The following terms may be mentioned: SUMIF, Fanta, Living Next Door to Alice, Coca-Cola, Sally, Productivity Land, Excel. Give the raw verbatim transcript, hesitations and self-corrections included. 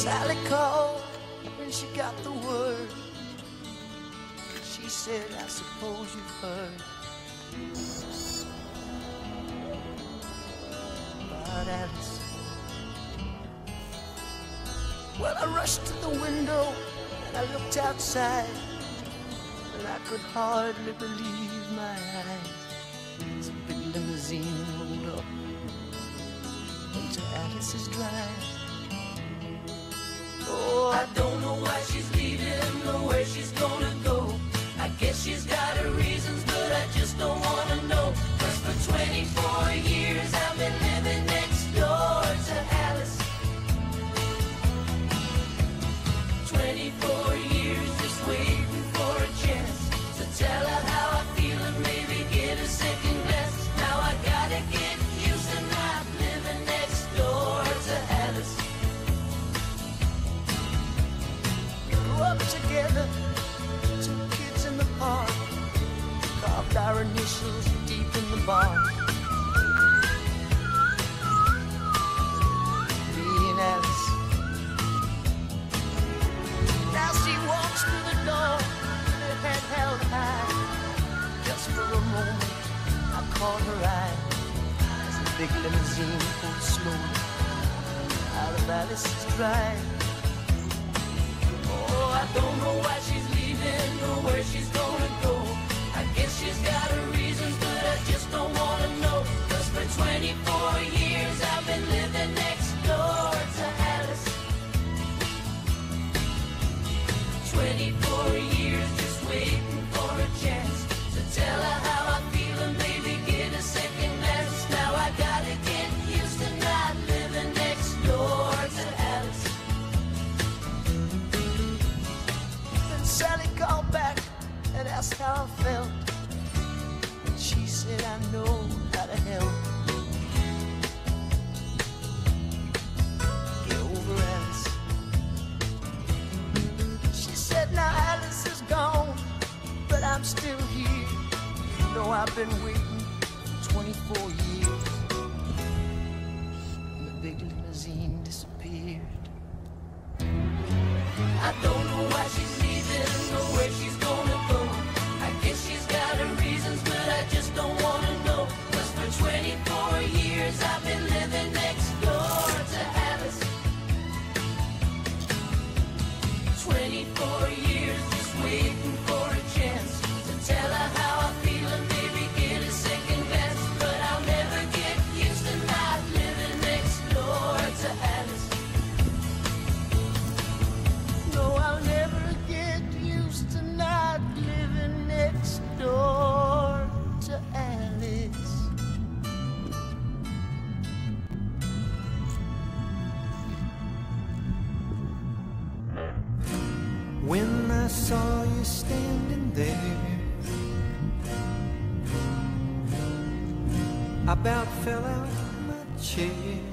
Sally called when she got the word. She said, I suppose you've heard about Alice. Well, I rushed to the window and I looked outside, and I could hardly believe my eyes. A big limousine rolled up into Alice's drive. Oh, I don't know why she's leaving or where she's gonna go. I guess she's got her reasons, but I just don't wanna know. 'Cause for twenty-four years I've been living next door to Alice. twenty-four years just waiting for a chance to tell her how I feel and maybe get a second glance. Now I gotta get used to not living next door to Alice. Up together, two kids in the park, carved our initials deep in the barn. Me and Alice. Now she walks through the door with her head held high. Just for a moment, I caught her eye as the big limousine pulled slowly out of Alice's drive. I don't know why she's leaving or where she's gonna go. I guess she's got her reasons, but I just don't wanna know. 'Cause for twenty-four years I've been living next door to Alice. twenty-four years just waiting for a chance to tell her how I feel and maybe get a second glance. Now I gotta get used to not living next door to Alice. Sally called back and asked how I felt, and she said, I know how to help. Get over Alice. She said, now Alice is gone, but I'm still here. You know I've been waiting twenty-four years. And the big limousine disappeared. I don't know why she's know where she's gonna go. I guess she's got her reasons, but I just don't wanna know. 'Cause for twenty-four years I've been living next door to Alice. twenty-four years just waiting for a chance to tell her how I feel and maybe get a second glance. But I'll never get used to not living next door to Alice. No, I'll never get used to not living next door to Alice. When I saw you standing there, I about fell out of my chair.